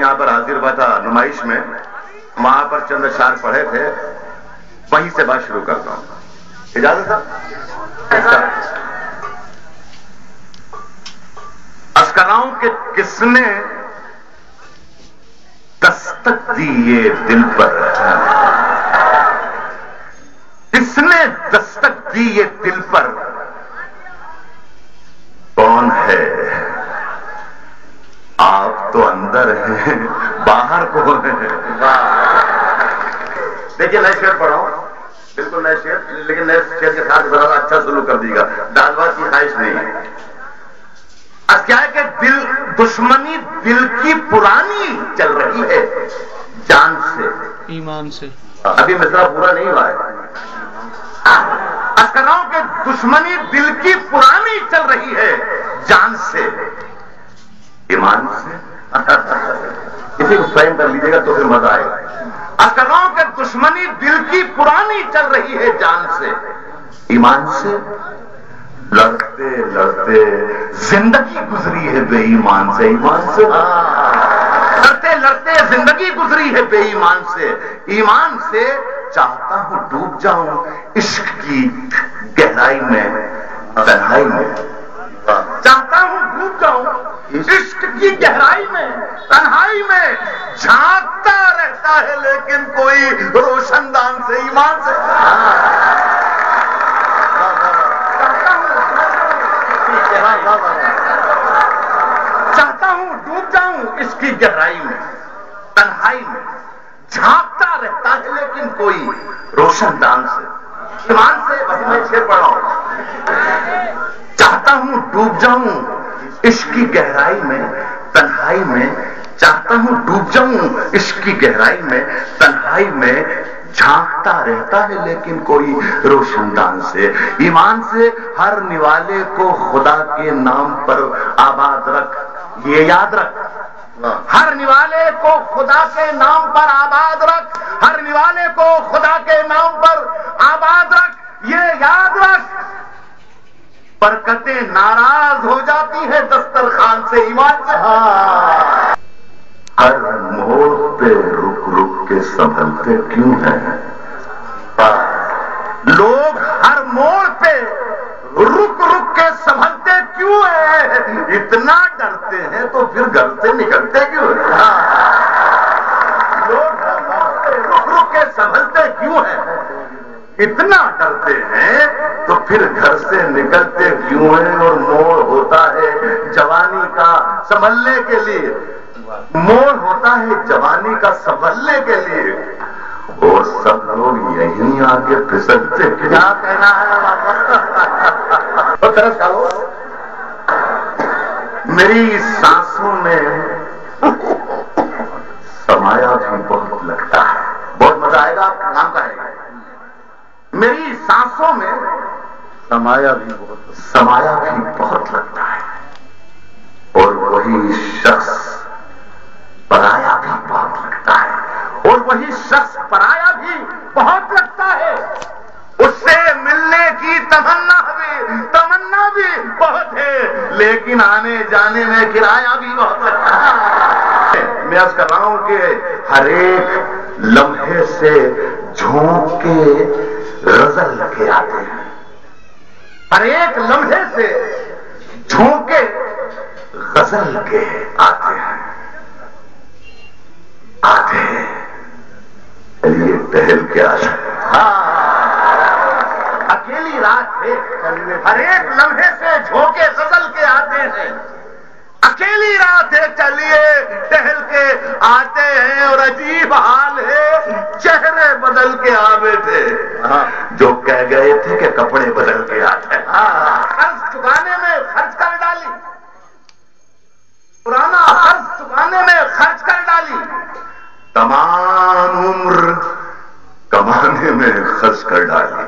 यहाँ पर हाजिर हुआ था नुमाइश में, वहां पर चंद अशआर पढ़े थे, वहीं से बात शुरू करता हूं। इजाजत था? अस्कराओं के किसने दस्तक दी ये दिल पर, किसने दस्तक दी ये दिल पर, कौन है? आप तो अंदर हैं, बाहर कौन है? देखिए नए शेर पढ़ाओ, बिल्कुल नए शेर, लेकिन नए शेर के साथ बड़ा अच्छा सुलू कर देगा, डालबाज की ख्वाहिश नहीं। क्या है कि दिल दुश्मनी दिल की पुरानी चल रही है, जान से ईमान से। अभी मिसरा पूरा नहीं हुआ है। अस्करों के दुश्मनी दिल की पुरानी चल रही है, जान से ईमान से। इसी को फ्रेम कर लीजिएगा तो फिर मजा आएगा। अस्करों के दुश्मनी दिल की पुरानी चल रही है, जान से ईमान से। लड़ते लड़ते जिंदगी गुजरी है बेईमान से, ईमान से। लड़ते लड़ते जिंदगी गुजरी है बेईमान से, ईमान से। चाहता हूं डूब जाऊं इश्क की गहराई में, तन्हाई में। चाहता हूं डूब जाऊं इश्क की गहराई में, तन्हाई में। झांकता रहता है लेकिन कोई रोशनदान से, ईमान से। चाहता हूं डूब जाऊं इसकी गहराई में, तन्हाई में। झांकता रहता है लेकिन कोई रोशनदान से, ईमान से। बस मैं शेर पढ़ाऊं। चाहता हूं डूब जाऊं इसकी गहराई में, तन्हाई में। चाहता हूं डूब जाऊं इसकी गहराई में, तन्हाई में। झांकता रहता है लेकिन कोई रोशनदान से, ईमान से। हर निवाले को खुदा के नाम पर आबाद रख, ये याद रख। हर निवाले को खुदा के नाम पर आबाद रख, हर निवाले को खुदा के नाम पर आबाद रख, ये याद रख। बरकतें नाराज हो जाती है दस्तरखान से, ईमान से। हर मोड़ पे के संभलते क्यों हैं लोग, हर मोड़ पे रुक रुक के संभलते क्यों हैं? इतना डरते हैं तो फिर घर से निकलते क्यों हैं? लोग हर मोड़ पे रुक रुक के संभलते क्यों हैं? इतना डरते हैं तो फिर घर से निकलते क्यों हैं? और मोड़ होता है जवानी का संभलने के लिए, मोड़ होता है जवानी का संभलने के लिए। और सब लोग यहीं आगे फिसलते, क्या कहना है बाबा? तो तरस डालो। मेरी सांसों में समाया भी बहुत लगता है, बहुत मजा आएगा, आपका नाम का आएगा। मेरी सांसों में समाया भी बहुत लगता है, और वही शख्स पराया भी बहुत लगता है, और वही शख्स पराया भी बहुत लगता है। उससे मिलने की तमन्ना भी बहुत है, लेकिन आने जाने में किराया भी बहुत लगता है। मैं आज कर रहा हूं कि हर एक लम्हे से झोंक के रजल लेके आते हैं, हर एक लम्हे से झोंके गजल लेके आते हैं। चलिए टहल के आ जाए। हाँ, अकेली रात है, हर एक लम्हे से झोंके गजल के आते हैं। अकेली रात है, चलिए टहल के आते हैं। और अजीब हाल है, चेहरे बदल के आवे थे। जो कह गए थे कि कपड़े बदल के आते हैं। कर्ज चुकाने में खर्च कर डाली, पुराना कर्ज चुकाने में खर्च कर डाली। तमाम उम्र कमाने में खर्च कर डाली,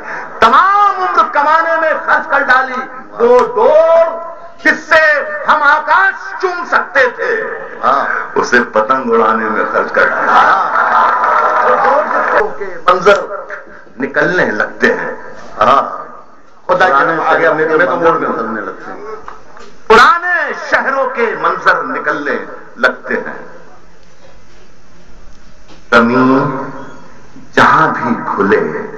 तमाम उम्र कमाने में खर्च कर डाली। वो डोर जिससे हम आकाश चूम सकते थे, उसे पतंग उड़ाने में खर्च कर डाला। तो मंजर निकलने लगते हैं। खुदा आगे मेरे तो मोड़ में उतरने लगते हैं, पुराने शहरों के मंजर निकलने लगते हैं। कमी जहां भी खुले